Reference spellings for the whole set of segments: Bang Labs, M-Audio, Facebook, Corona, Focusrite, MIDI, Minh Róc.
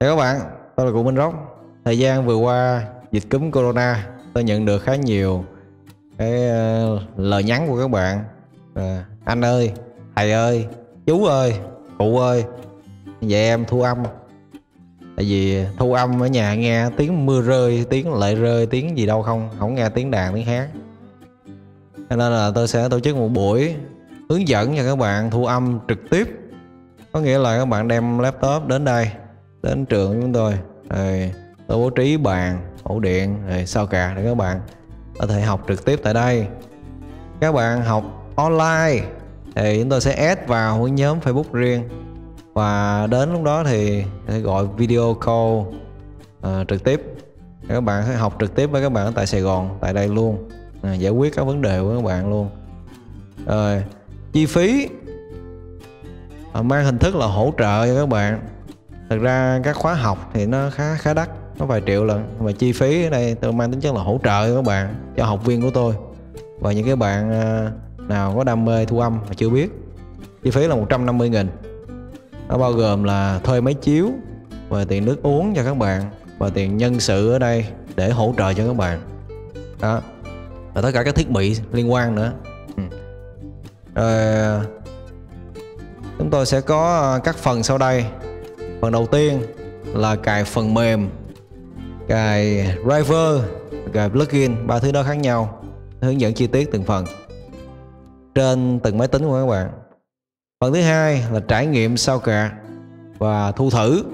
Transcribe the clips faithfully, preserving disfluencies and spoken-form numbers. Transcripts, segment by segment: Chào các bạn, tôi là cụ Minh Róc. Thời gian vừa qua dịch cúm Corona, tôi nhận được khá nhiều cái uh, lời nhắn của các bạn. À, anh ơi, thầy ơi, chú ơi, cụ ơi, vậy em thu âm. Tại vì thu âm ở nhà nghe tiếng mưa rơi, tiếng lệ rơi, tiếng gì đâu không, không nghe tiếng đàn, tiếng hát. Cho nên là tôi sẽ tổ chức một buổi hướng dẫn cho các bạn thu âm trực tiếp. Có nghĩa là các bạn đem laptop đến đây, đến trường chúng tôi, rồi tôi bố trí bàn, ổ điện, rồi sao cả để các bạn có thể học trực tiếp tại đây. Các bạn học online thì chúng tôi sẽ add vào một nhóm Facebook riêng, và đến lúc đó thì sẽ gọi video call à, trực tiếp. Các bạn sẽ học trực tiếp với các bạn tại Sài Gòn, tại đây luôn, à, giải quyết các vấn đề của các bạn luôn. Rồi chi phí à, mang hình thức là hỗ trợ cho các bạn. Thực ra các khóa học thì nó khá khá đắt, nó vài triệu lần, mà chi phí ở đây tôi mang tính chất là hỗ trợ cho các bạn, cho học viên của tôi và những cái bạn nào có đam mê thu âm mà chưa biết. Chi phí là một trăm năm mươi nghìn, nó bao gồm là thuê máy chiếu và tiền nước uống cho các bạn và tiền nhân sự ở đây để hỗ trợ cho các bạn đó, và tất cả các thiết bị liên quan nữa. ừ. Rồi, chúng tôi sẽ có các phần sau đây. Phần đầu tiên là cài phần mềm, cài driver, cài plugin, ba thứ đó khác nhau. Hướng dẫn chi tiết từng phần trên từng máy tính của các bạn. Phần thứ hai là trải nghiệm sao cả và thu thử.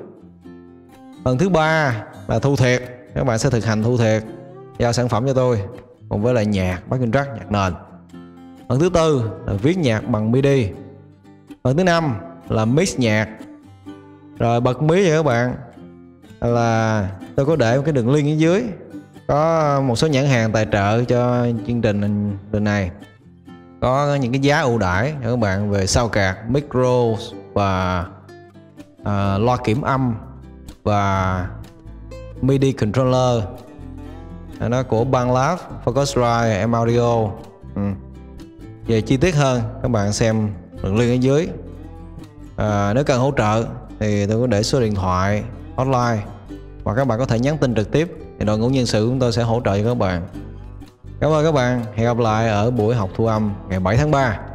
Phần thứ ba là thu thiệt, các bạn sẽ thực hành thu thiệt, giao sản phẩm cho tôi cùng với lại nhạc backing track, nhạc nền. Phần thứ tư là viết nhạc bằng MIDI. Phần thứ năm là mix nhạc. Rồi bật mí cho các bạn là tôi có để một cái đường link ở dưới, có một số nhãn hàng tài trợ cho chương trình lần này, có những cái giá ưu đãi cho các bạn về sao cạc, micro và à, loa kiểm âm và MIDI controller. Nó của Bang Labs, Focusrite, M-Audio. ừ. Về chi tiết hơn các bạn xem đường link ở dưới. à, Nếu cần hỗ trợ thì tôi có để số điện thoại hotline, và các bạn có thể nhắn tin trực tiếp thì đội ngũ nhân sự chúng tôi sẽ hỗ trợ cho các bạn. Cảm ơn các bạn, hẹn gặp lại ở buổi học thu âm ngày bảy tháng ba.